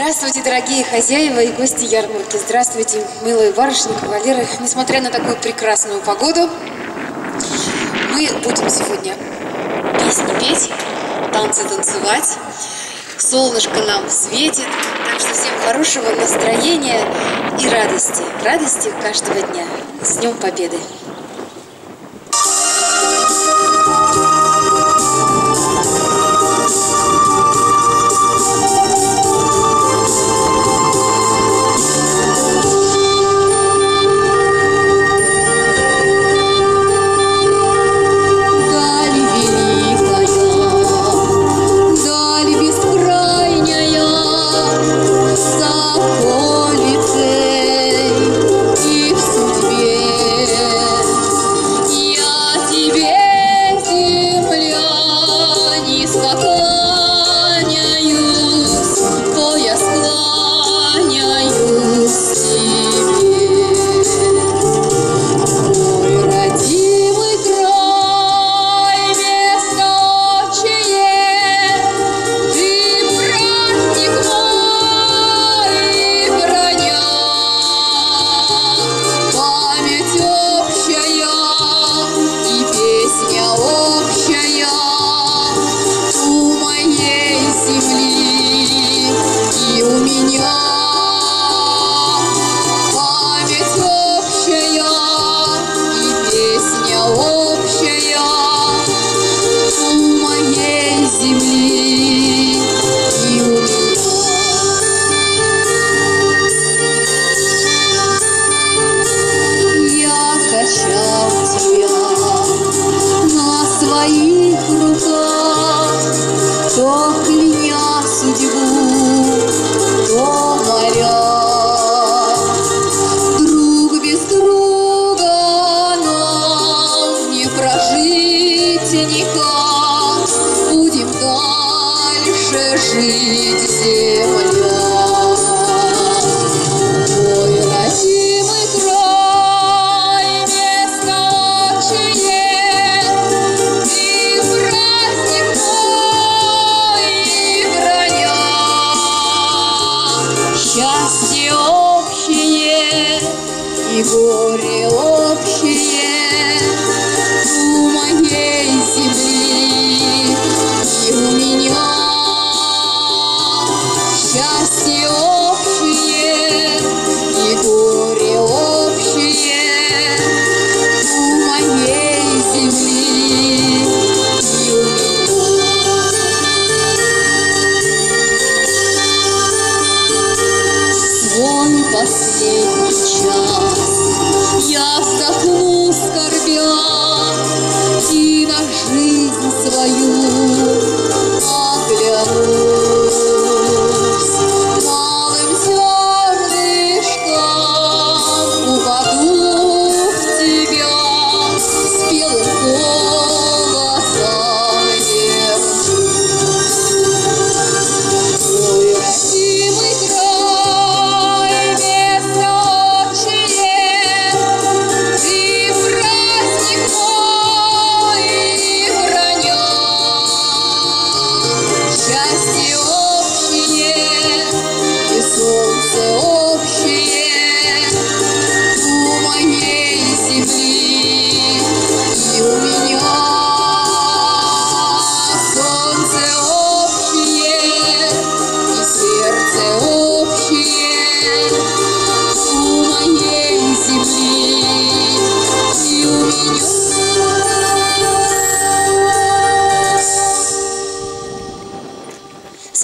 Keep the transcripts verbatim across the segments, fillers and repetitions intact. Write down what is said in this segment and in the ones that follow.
Здравствуйте, дорогие хозяева и гости ярмарки. Здравствуйте, милые барышни, кавалеры. Несмотря на такую прекрасную погоду, мы будем сегодня песни петь, танцы танцевать. Солнышко нам светит, так что всем хорошего настроения и радости. Радости каждого дня. С Днем Победы!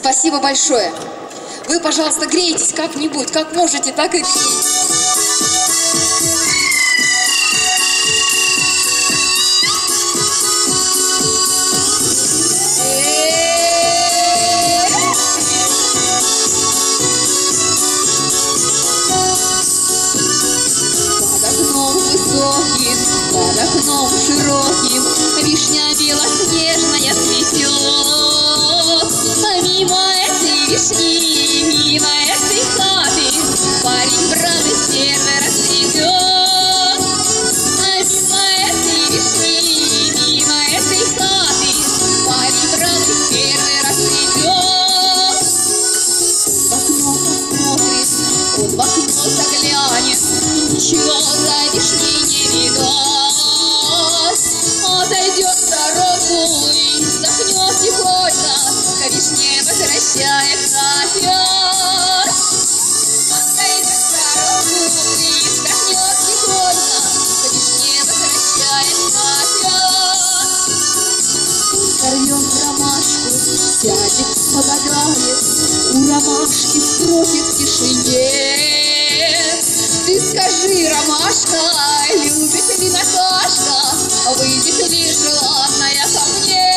Спасибо большое. Вы, пожалуйста, грейтесь как-нибудь, как можете, так и грейтесь. В вот в окно заглянет, ничего за вишней не видать. Отойдет дорогу и вздохнет тихонько, к вишне возвращается опять. Отойдет дорогу и вздохнет тихонько, к вишне возвращается опять. Порвем ромашку, сядет, погадает, у ромашки спросит в тишине. Ты скажи, ромашка, любит ли Наташка, выйдет ли желанная ко мне?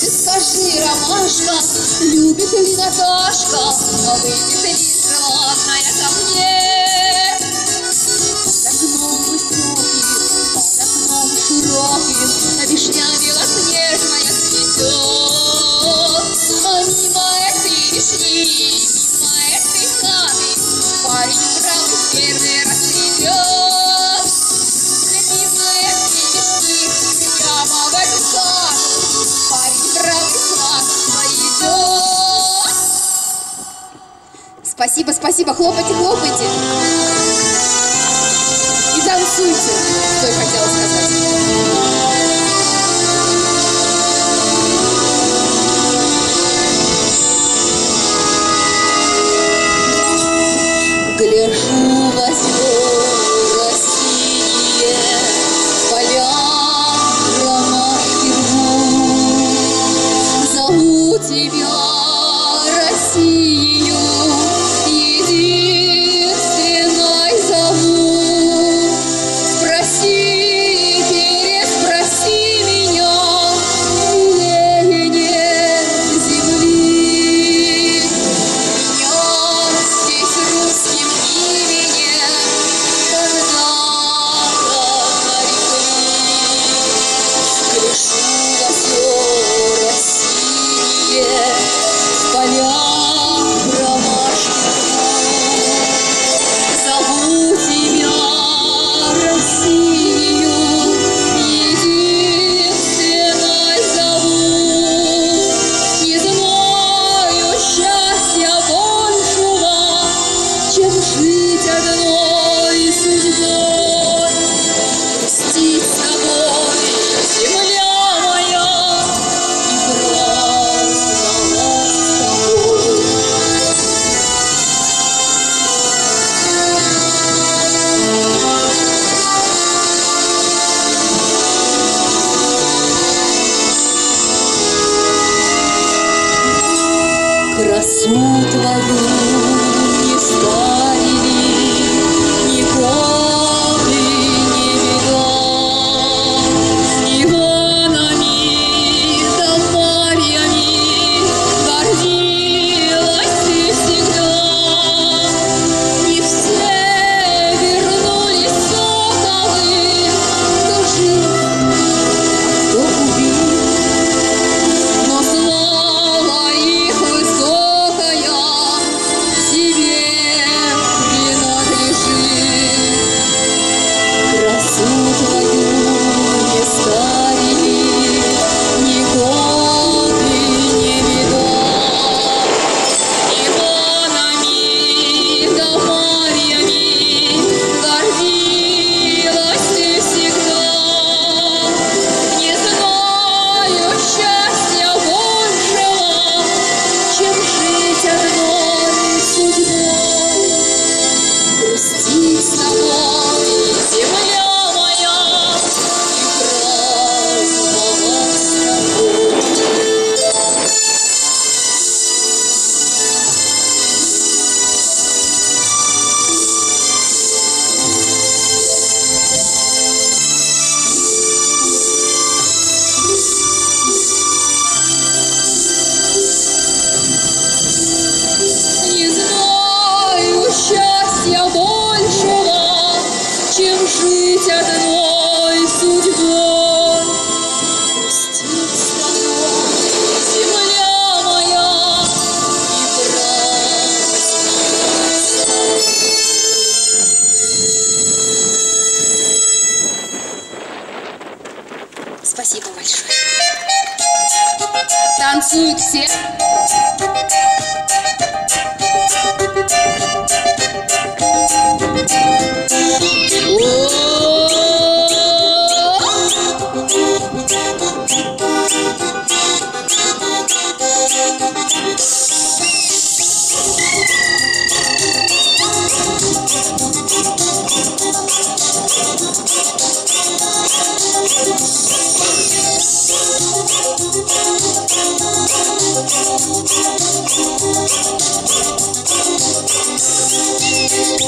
Ты скажи, ромашка, любит ли Наташка, выйдет ли желанная ко мне? Под окном высоким, под окном широким, вишня белоснежная цветет. А мимо этой вишни, мимо этой хаты, парень бравый северный расцветет. Мимо этой вишни, прямо в эту хату, парень бравый сладко идет. Спасибо, спасибо, хлопайте, хлопайте. И танцуйте, что я хотела сказать. Гляжу во снега синие поля, ромашки рвут. Зову тебя, Россию, единственной зову. Спроси, переспроси меня, милее нет земли. Я здесь русским все.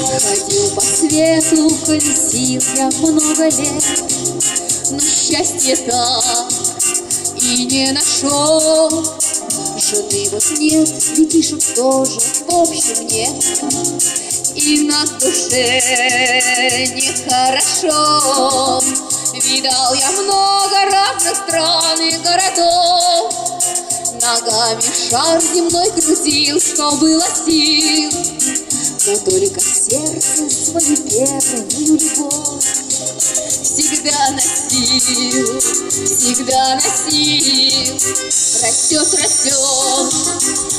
Ходил по свету, колесил я много лет, но счастья так и не нашел. Жены вот нет, детишек тоже, в общем, нет, и на душе нехорошо. Видал я много разных стран и городов, ногами шар земной крутил, что было сил. Но только сердце свою первую любовь всегда носил, всегда носил. Растет, растет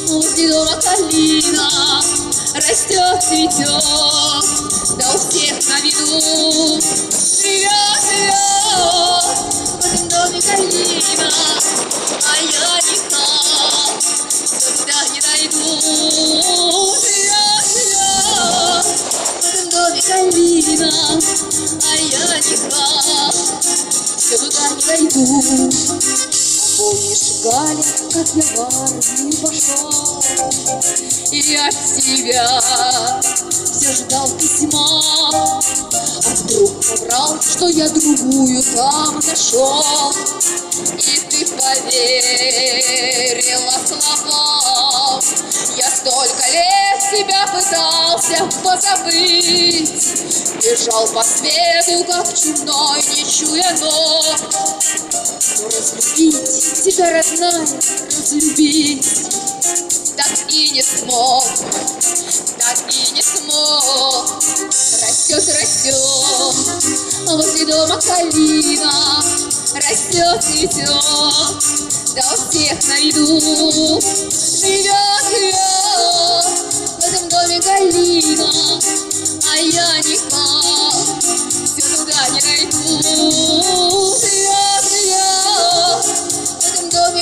у седого калина, растет, цветет, да у всех на виду. Живет, живет в этом доме калина, а я никак сюда не найду. Калина, а я никак сюда не дойду. Помнишь, Галя, как я в армию пошел, и от тебя все ждал письма, а вдруг соврал, что я другую там нашел, и ты поверила словам. Я столько лет тебя пытался позабыть, бежал по свету, как чумной, не чуя ног. Но разлюбить тебя, родная, разлюбить так и не смог, так и не смог. Растет, растет возле дома калина, растет, цветет, да у всех на виду. Живет, живет в этом доме калина, а я никак все туда не найду. Живет, живет в этом доме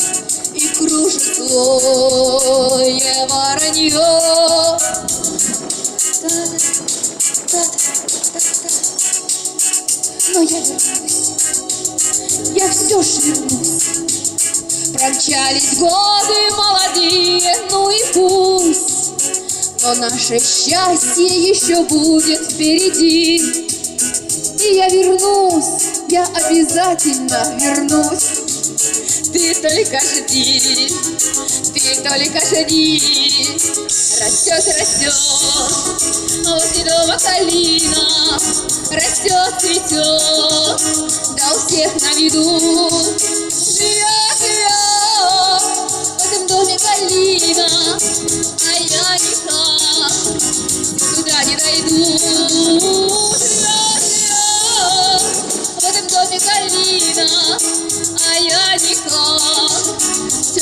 кружит злое воронье. Но я вернусь, я все ж вернусь. Промчались годы молодые, ну и пусть, но наше счастье еще будет впереди. И я вернусь, я обязательно вернусь. Ты только жди, ты только жди. Растет, растет возле дома калина, растет, цветет, да у всех на виду. Живет, живет в этом доме калина, а я никак туда не дойду. Калина, а я никак все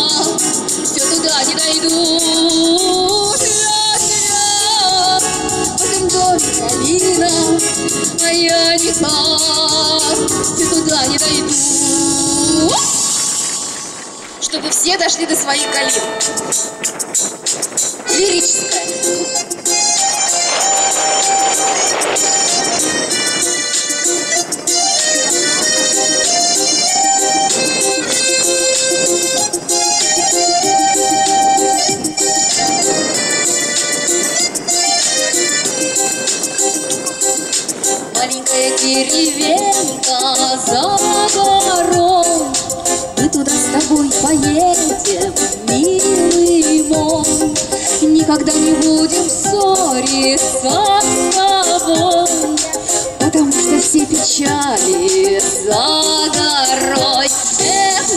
все туда не дойду. Живет, живет в этом доме калина, а я никак ты туда не дойду. Чтобы все дошли до своих калин. Лирическое. Маленькая деревенька за гором, мы туда с тобой поедем, милый мой. Никогда не будем ссориться с тобой, потому что все печали за горой. Эх, в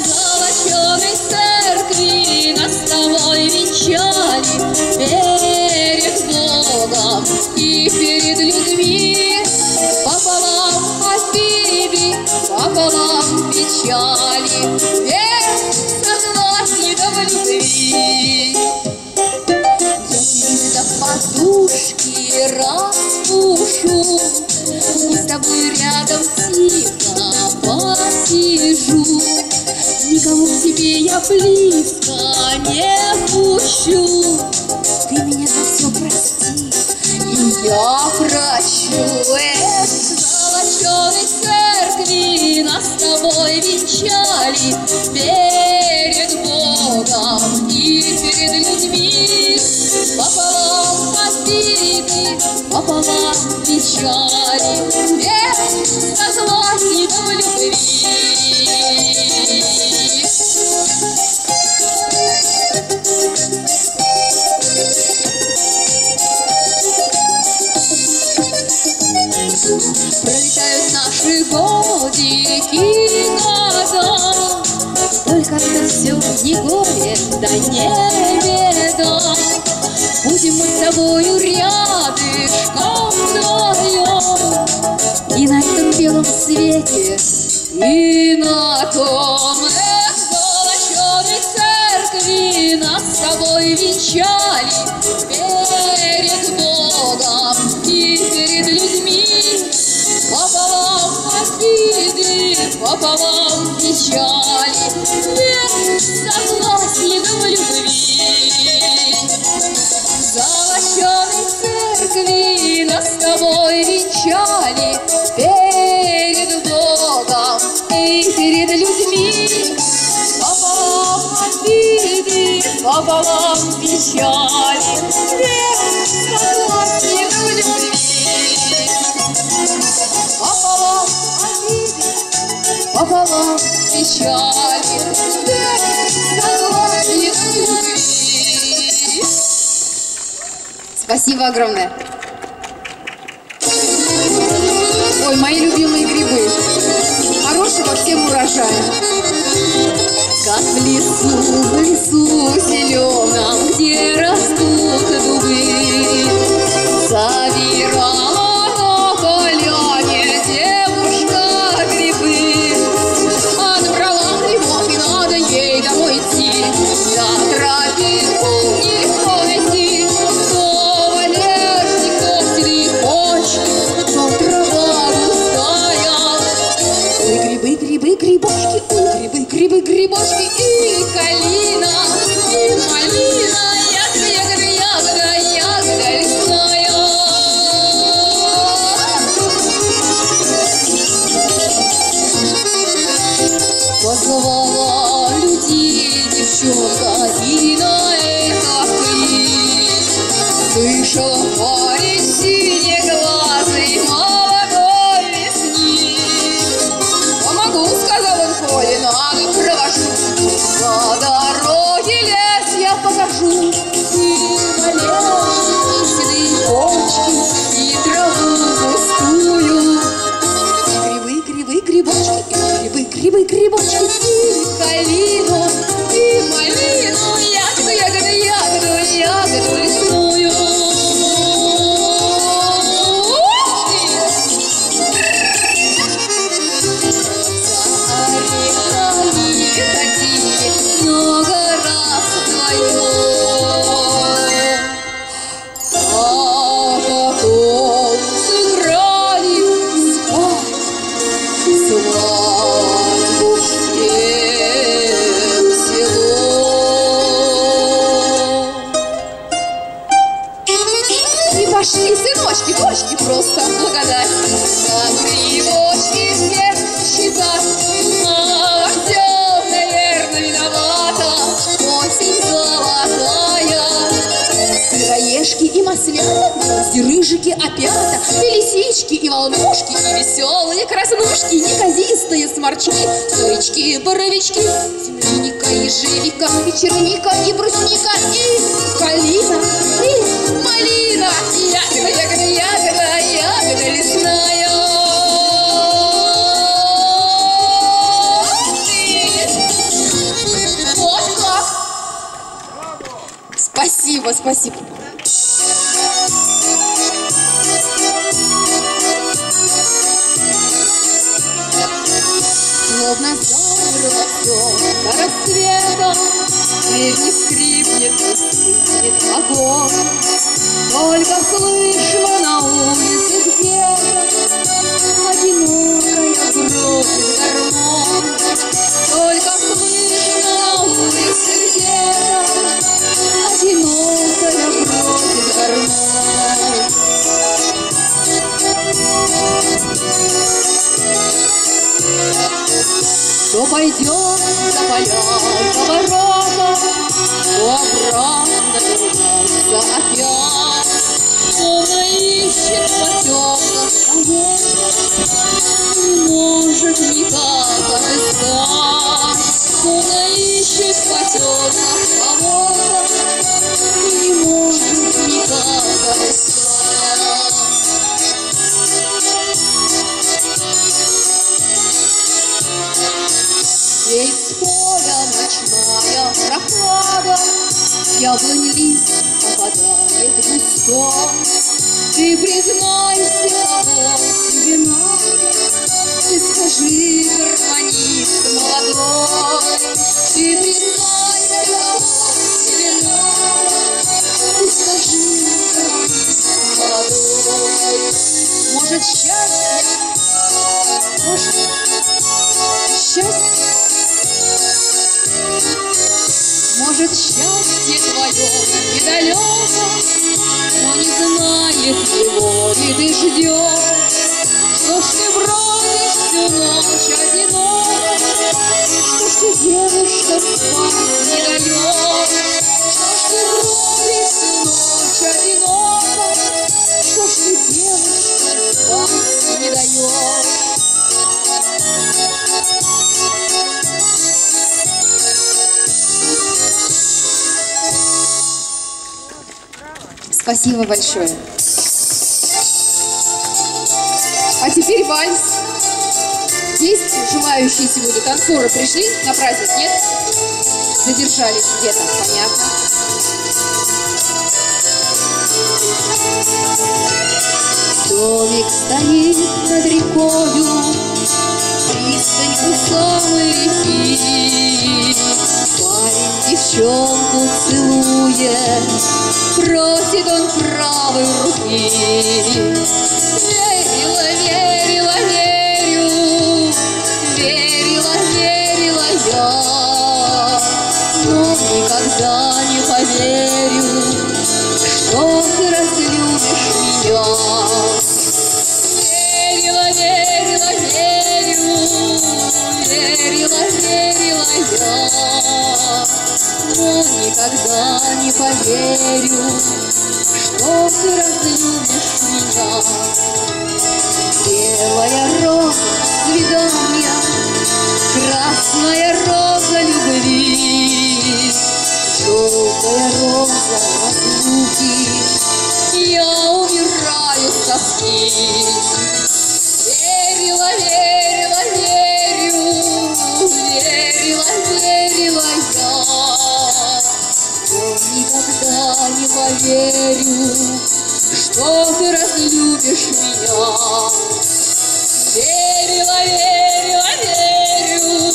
золоченой церкви нас с тобой венчали. печали, вечно глаз не до любви. Если до подушки распушу, и с тобой рядом тихо посижу, никому к тебе я близко не пущу. Ты меня за все прости, и я прощу. Венчали перед Богом и перед людьми, пополам обиды, пополам печали, вместо зла и до любви. Пролетают наши годики, только это все не горе, да не беда. Будем мы с тобою рядышком вдвоем, и на этом белом свете, и на том. Эх, золоченой церкви нас с тобой венчали, перед Богом и перед людьми, пополам обиды, пополам печали. Нас с тобой венчали перед Богом и перед людьми, пополам обиды, пополам печали, вместо глаз не до любви. Пополам обиды, пополам печали, вместо глаз не до любви. Спасибо огромное. Ой, мои любимые грибы, хорошего всем урожая. Как в лесу, в лесу зеленом, где растут дубы, собирала на поляне девушка грибы. Отбрала грибов, и надо ей домой идти, на тропинку не грибочки и калина, малина, ягода, ягода, ягода, ягода лесная. Позвала людей девчонка, и на это ты слышал парень синеглазый, молодой весны. Помогу, сказал он Коле, надо кровать. По дороге лес я покажу, и малежки, и седые почки, и траву густую. Грибы, грибы, грибочки, и грибы, грибы, грибочки, и калину, и малину, ягоду, ягоду, ягоду, ягоду лесную. Просто благодать. На грибочки все считают, а все, наверное, виновата осень золотая. Сыроежки и маслята, и рыжики опята, и лисички, и волнушки, и веселые краснушки, неказистые сморчки, сырочки, боровички, земляника, ежевика, и черника, и брусника, и калина, и малина, и ягода, ягода, ягода, ягода лесная. Вот как! Спасибо, спасибо. Словно растет до рассвета, дверь не скрипнет, не стихнет огонь. Только слышно на улице где-то одинокая бродит гормон. Только слышно на улице где-то одинокая бродит гормон. Кто пойдет за поля поворота, кто обратно вернется опять, словно ищет по темным дорогам, не может никак отыскать, словно ищет по темным дорогам, не может никак отыскать. Здесь с поля ночная прохлада, яблонь лист опадает густой. Ты признайся, кого тебе надо, ты скажи, гармонист молодой. Ты признайся, кого тебе надо, ты скажи, гармонист молодой. Может, счастье, может, счастье, может, счастье твое недалеко, но не знает его, и ты ждешь, что ж ты бродишь всю ночь одинок, что ж ты девушка спать не даешь, что ж ты бродишь всю ночь одиноко, что ж ты девушка спать не даешь. Спасибо большое. А теперь вальс. Есть желающие сегодня танцоры? Пришли на праздник, нет? Задержались где-то, понятно. Домик стоит над рекою, пристань у самой реки. Парень девчонку целует, просит он правой руки. Верила, верила, верю, верила, верила я, но никогда не поверю, что ты разлюбишь меня. Верила, верила, верю, верила, верила я, но никогда не поверю, что ты разлюбишь меня. Белая роза свидания, красная роза любви, желтая роза разлуки, я умираю с тоски. Верила, верила, верю, верила, верила я, никогда не поверю, что ты разлюбишь меня. Верила, верила, верю,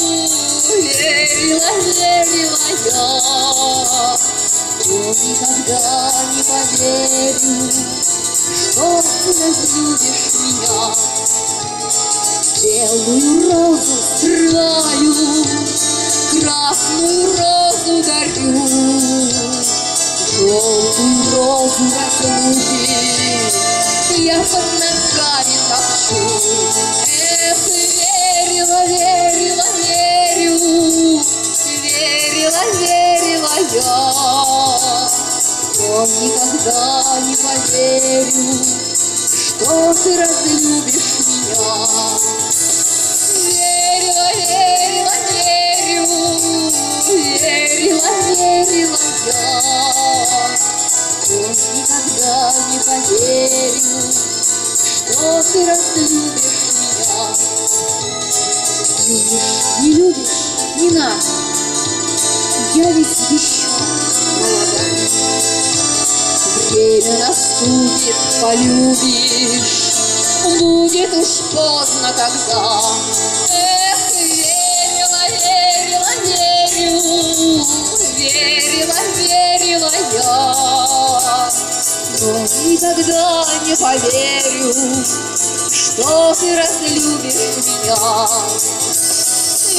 верила, верила я, но никогда не поверю, что ты разлюбишь меня. Белую розу срываю, красную розу дарю, желтую розу разлуки я под ногами топчу. Эх, верила, верила, верю, верила, верила я, но никогда не поверю, что ты разлюбишь меня. Верила, верила, верю, верила, верила я, но никогда не поверю, что ты разлюбишь меня. Любишь, не любишь, не надо, я ведь еще молода. Время наступит, полюбишь, будет уж поздно тогда. Эх, верила, верила, верила, верила я, но никогда не поверю, что ты разлюбишь меня.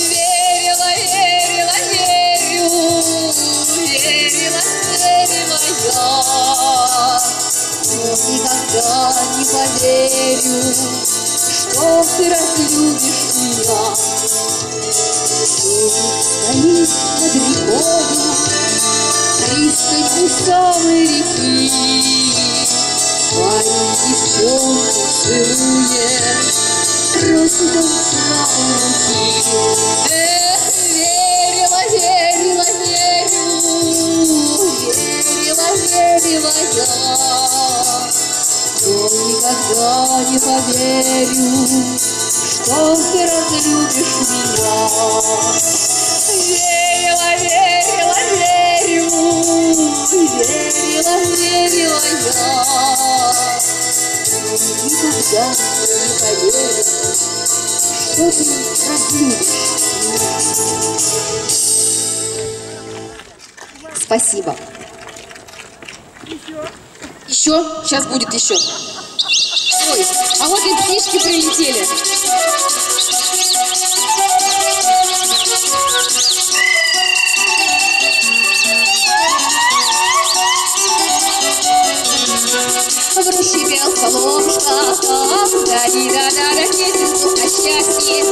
Верила, верила, верю, верила, верила я, но никогда не поверю, что ты разлюбишь меня. Стоит над рекою, пристань у самой реки, парень девчонку целует, просит он правой руки. Эх, верила, верила, верю, верила, верила я, но никогда не поверю, что ты разлюбишь меня. Верила, верила, верю, верила, верила я, но никогда не поверю, что ты разлюбишь. Спасибо. Еще? Еще? Сейчас будет еще. Ой, а вот и птички прилетели. В ручье пел соловушка, да-ди-да-да-да, песенку о счастье и о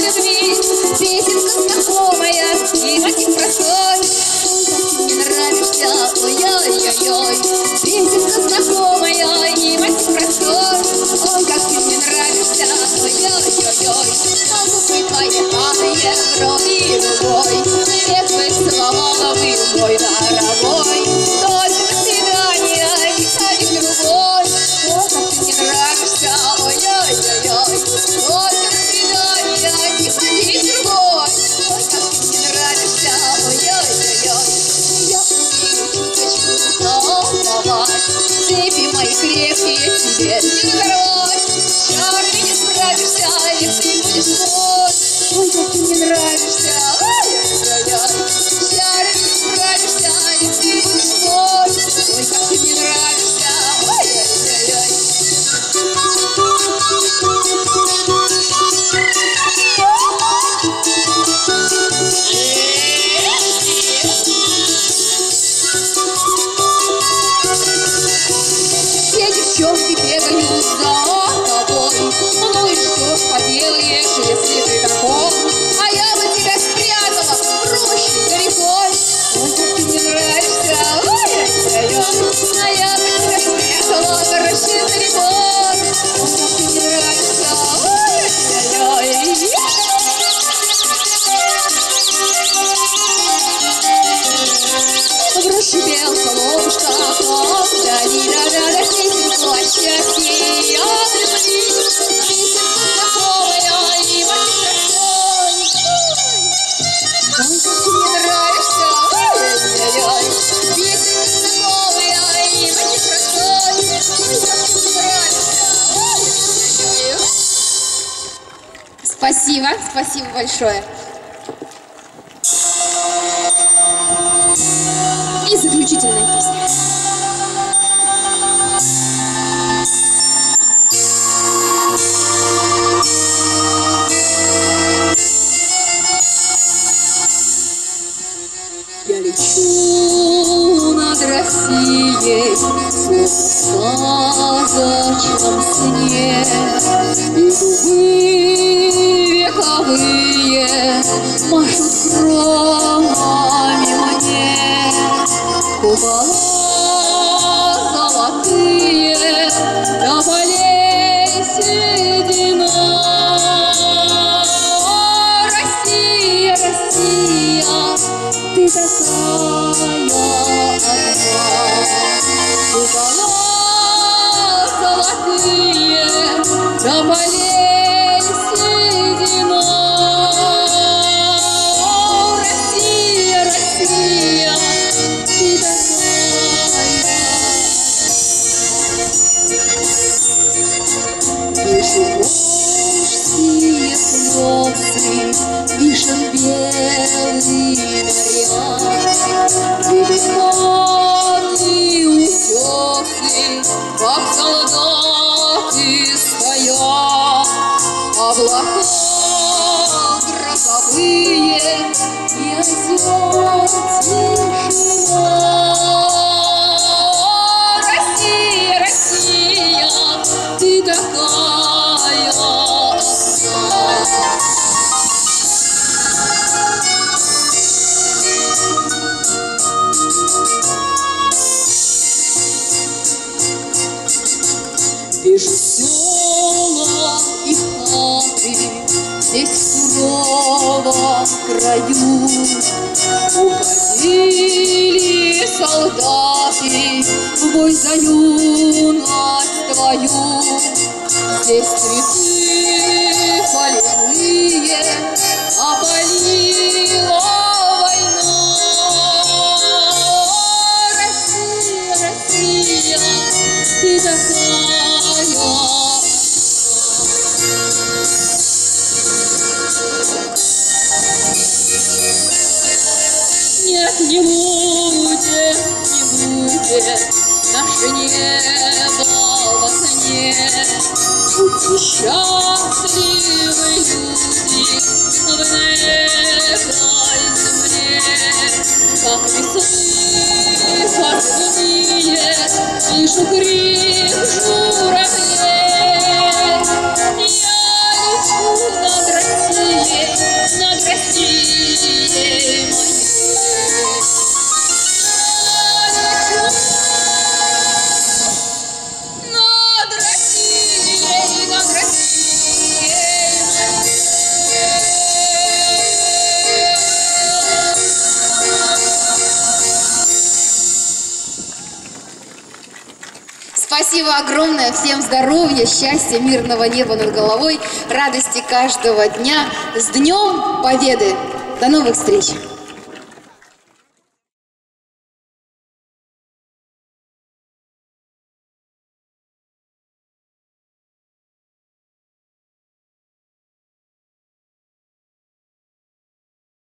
любви. Песенка знакомая, и мотив простой, ты мне нравишься, ой-ой-ой-ой. Песенка знакомая, и мотив простой, ой, как ты мне нравишься, ой-ой-ой-ой. Солнце твои падает вроде любой, свет твоих соломоновый, мой дорогой. Спасибо, спасибо большое. И заключительная песня. Я лечу над Россией, словно в сказочном сне, иду машут кромами мне, купола золотые, на поле седина. Россия, Россия, ты такая одна, купола золотые, на поле седина. Пишу волжские сны, желтый, пишет белый наряд. Ты бесплодный, усёхлый, как солдаты стоят. Облака грозовые не осёт тишина. Россия, Россия, ты такая. Бежит села и хаты, здесь в суровом краю. Уходили солдаты в бой за юность твою. Здесь цветы поливные опалила война. Россия, Россия, ты такая. Нет, не будет, не будет наше небо во сне. Будьте счастливы, люди, в этой земле. Как весы порваные, слышу крик журавлей. Я лечу над Россией, над Россией моей. Спасибо огромное, всем здоровья, счастья, мирного неба над головой, радости каждого дня. С Днем Победы! До новых встреч!